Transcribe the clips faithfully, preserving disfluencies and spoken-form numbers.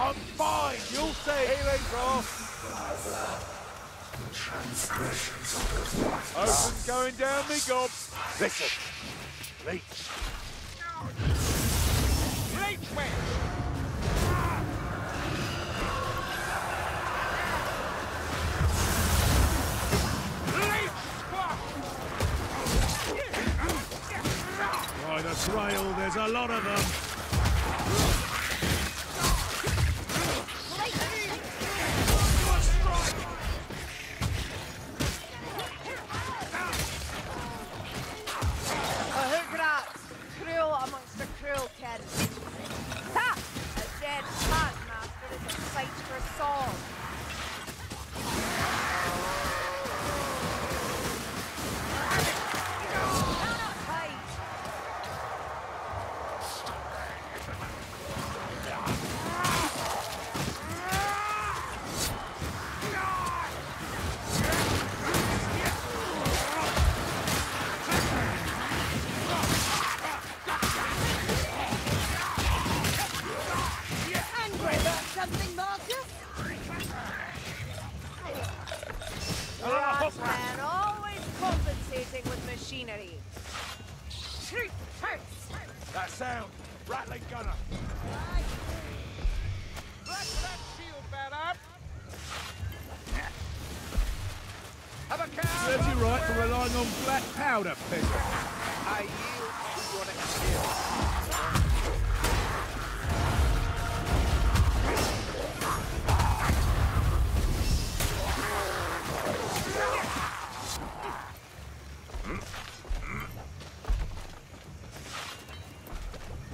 I'm fine, you'll say. Healing, bro. My blood, the transgressions of the white blood. Open going down the gob. Listen. Leech. Leech witch. By the trail, there's a lot of them. A hoograts, cruel amongst the cruel kin. Ha! A dead plant master is a fight for soul.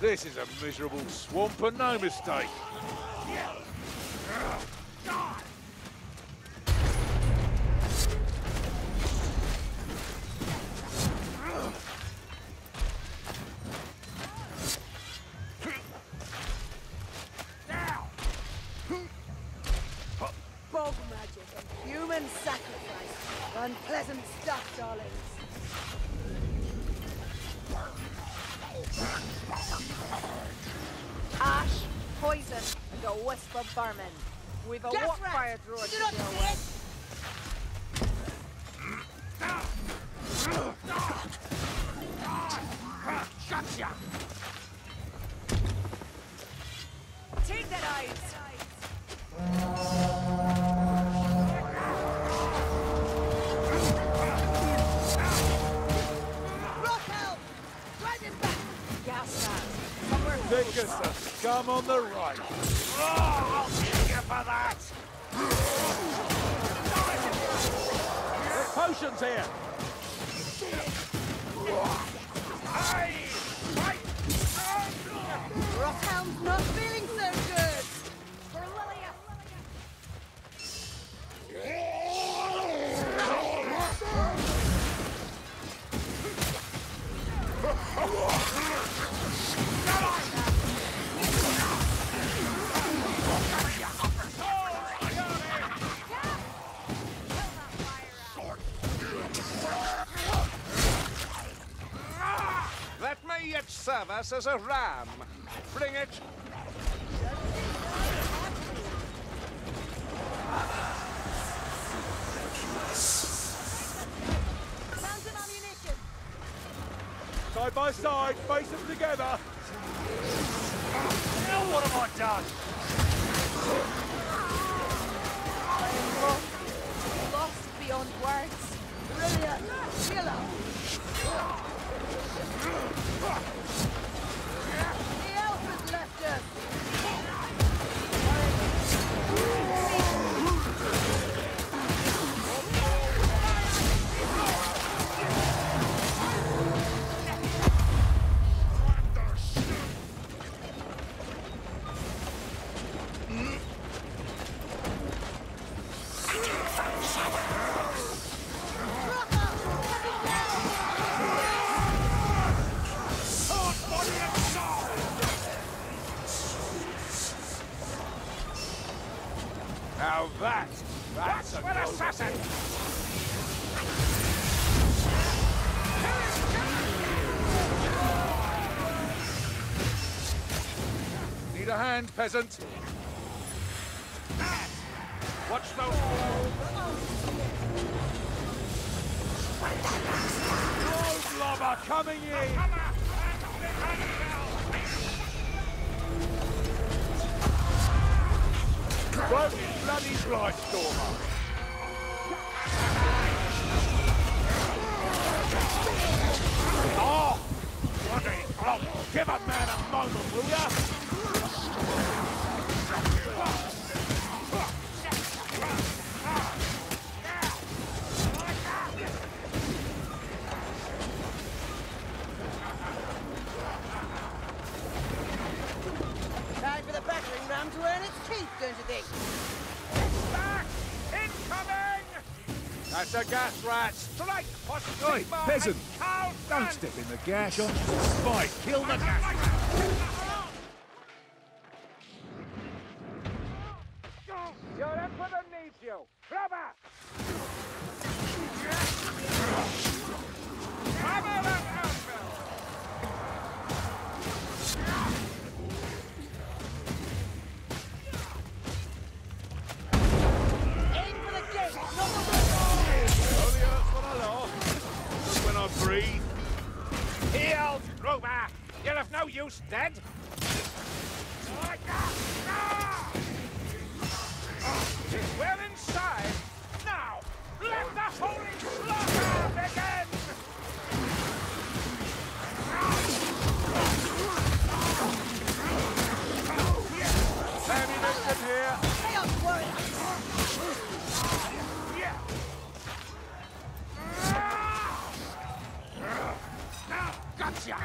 This is a miserable swamp and no mistake. Bog magic and human sacrifice. Unpleasant stuff, darlings. Ash, poison, and a wisp of vermin. We've a walk fire drawer to deal with. Take that eyes! Come on the right. Oh, I'll kill you for that. There's potions here. Aye, right. Rockhound's not feeling so good. For Lilia. Service as a ram. Bring it. Side by side, face them together. Now what have I done? I'm lost. Lost beyond words. Brilliant. Killer. The elf has left us! Peasant. Pass. Watch those balls. Lobber coming in. Bloody, bloody Blightstormer. Oh, what a clock. Give a man a moment, will ya? Time for the battering ram to earn its keep, don't you think? It's back! Incoming! That's a gas rat. Strike! Oi, peasant! Don't step in the gash. On the spike, kill the gash. Your emperor needs you, brother. Brother and outfit. Aim for the gate, not the window. Only hurts when I laugh. When I breathe. Healed, Grover! You're of no use, dead! We're inside! Now, let the holy slaughter begin! Sammy Vincent here! Stay up, warrior! Gotcha!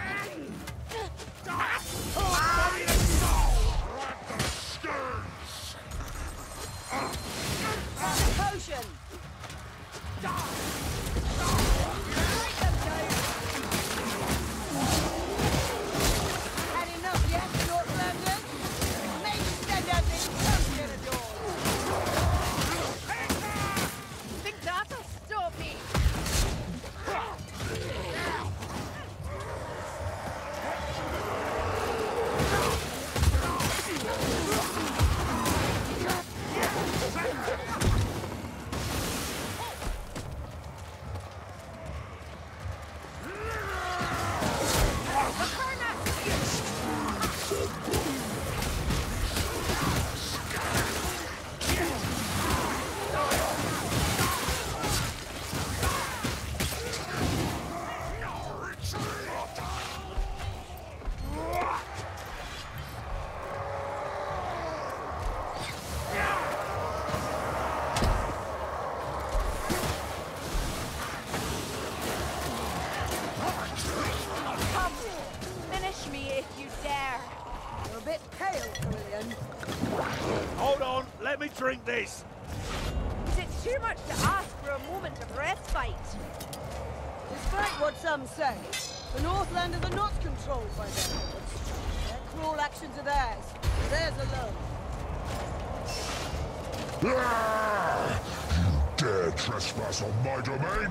Body to soul! Right the skirts! Potion! Had enough yet, North London? Make you stand out there and come get a door! Think that's a stormy! Drink this. Is it too much to ask for a moment of respite? Despite what some say, the Northlanders are not controlled by their lords. Their cruel actions are theirs, theirs alone. Ah! You dare trespass on my domain?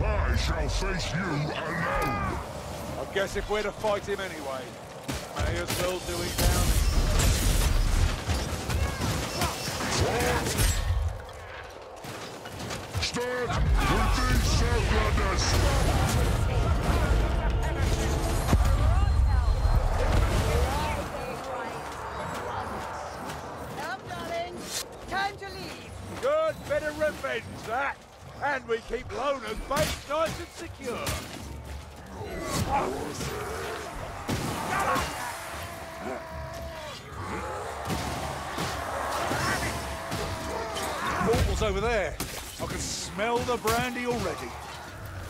I shall face you alone. I guess if we're to fight him anyway, may as well do it down. Stand with these Southlanders! Come, darling. Time to leave. Good bit of revenge, that. And we keep Lona's base nice and secure. Get up! Mortals over there. I can smell the brandy already.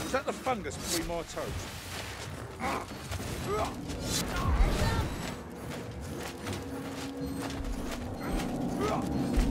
Was that the fungus between my toes? Uh. Uh. Uh.